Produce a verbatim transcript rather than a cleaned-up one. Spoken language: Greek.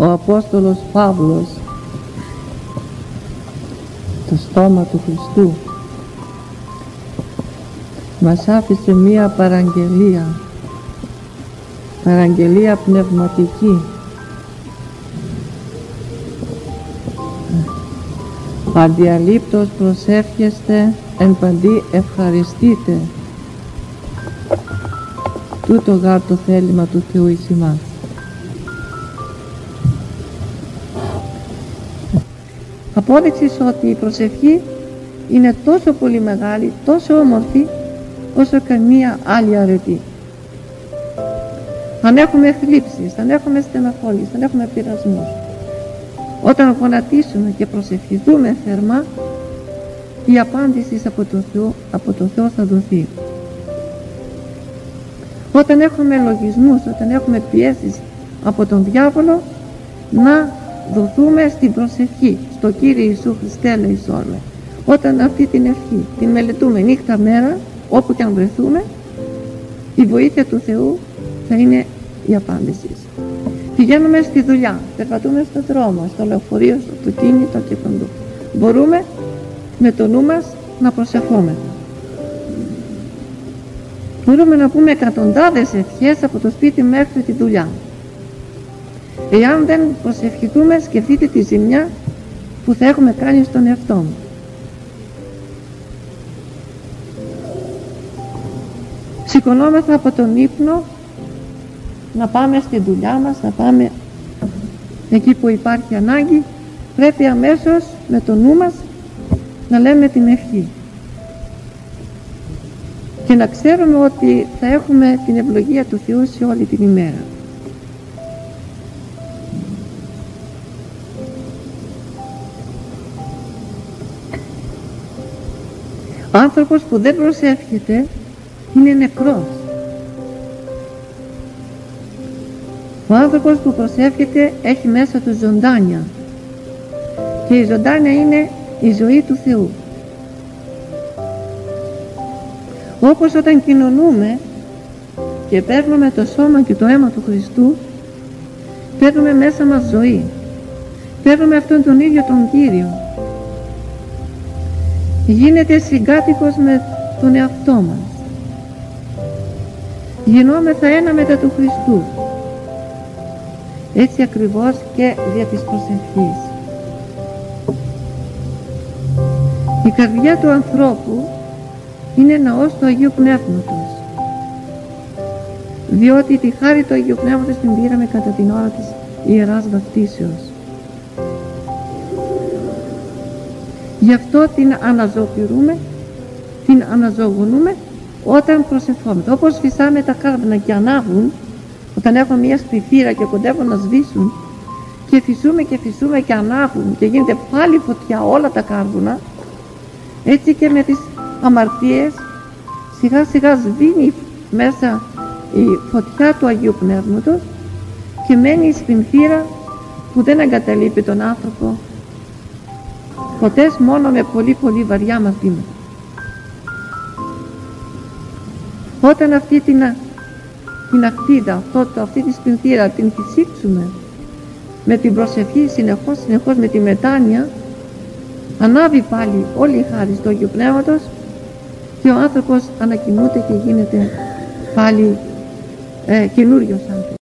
ο Απόστολος Παύλος το στόμα του Χριστού μας άφησε μία παραγγελία, παραγγελία πνευματική. Αδιαλείπτως προσεύχεστε, εν παντί ευχαριστείτε. Τούτο γάρ το θέλημα του Θεού εις ημάς. Απόδειξης ότι η προσευχή είναι τόσο πολύ μεγάλη, τόσο όμορφη, όσο καμία άλλη αρετή. Αν έχουμε θλίψεις, αν έχουμε στεναχώλεις, αν έχουμε πειρασμούς, όταν γονατίσουμε και προσευχηθούμε θερμά, η απάντηση από το Θεό, από το Θεό θα δοθεί. Όταν έχουμε λογισμούς, όταν έχουμε πιέσεις από τον διάβολο, να δοθούμε στην προσευχή, στο Κύριε Ιησού Χριστέ ελεησόν με. Όταν αυτή την ευχή την μελετούμε νύχτα μέρα, όπου και αν βρεθούμε, η βοήθεια του Θεού θα είναι η απάντηση. Πηγαίνουμε στη δουλειά, περπατούμε στον δρόμο, στο λεωφορείο, στο αυτοκίνητο και παντού. Μπορούμε με το νου μας να προσευχόμεθα. Μπορούμε να πούμε εκατοντάδες ευχές από το σπίτι μέχρι τη δουλειά. Εάν δεν προσευχηθούμε, σκεφτείτε τη ζημιά που θα έχουμε κάνει στον εαυτό μου. Σηκωνόμεθα από τον ύπνο να πάμε στη δουλειά μας, να πάμε εκεί που υπάρχει ανάγκη. Πρέπει αμέσως με το νου μας να λέμε την ευχή. Και να ξέρουμε ότι θα έχουμε την ευλογία του Θεού σε όλη την ημέρα. Ο άνθρωπος που δεν προσεύχεται είναι νεκρός. Ο άνθρωπος που προσεύχεται έχει μέσα του ζωντάνια. Και η ζωντάνια είναι η ζωή του Θεού. Όπως όταν κοινωνούμε και παίρνουμε το σώμα και το αίμα του Χριστού, παίρνουμε μέσα μας ζωή, παίρνουμε αυτόν τον ίδιο τον Κύριο, γίνεται συγκάτοικος με τον εαυτό μας, γινόμεθα ένα μετά του Χριστού. Έτσι ακριβώς και δια της προσευχής. Η καρδιά του ανθρώπου είναι ναός του Αγίου Πνεύματος, διότι τη χάρη του Αγίου Πνεύματος την πήραμε κατά την ώρα της Ιεράς Βαπτίσεως. Γι' αυτό την αναζωοποιούμε, την αναζωογονούμε όταν προσευχόμεθα. Όπως φυσάμε τα κάρβουνα και ανάβουν, όταν έχουμε μια σπιθύρα και κοντεύουν να σβήσουν, και φυσούμε και φυσούμε και ανάβουν και γίνεται πάλι φωτιά όλα τα κάρβουνα, έτσι και με τις αμαρτίες σιγά σιγά σβήνει μέσα η φωτιά του Αγίου Πνεύματος και μένει η σπινθύρα που δεν εγκαταλείπει τον άνθρωπο ποτέ, μόνο με πολύ πολύ βαριά μαθήματα. Όταν αυτή την, την ακτίδα, αυτό, αυτή τη σπινθύρα την φυσήξουμε με την προσευχή συνεχώς, συνεχώς με τη μετάνοια, ανάβει πάλι όλη η χάρη στο Αγίου Πνεύματος και ο άνθρωπος ανακοινούται και γίνεται πάλι ε, καινούριος άνθρωπος.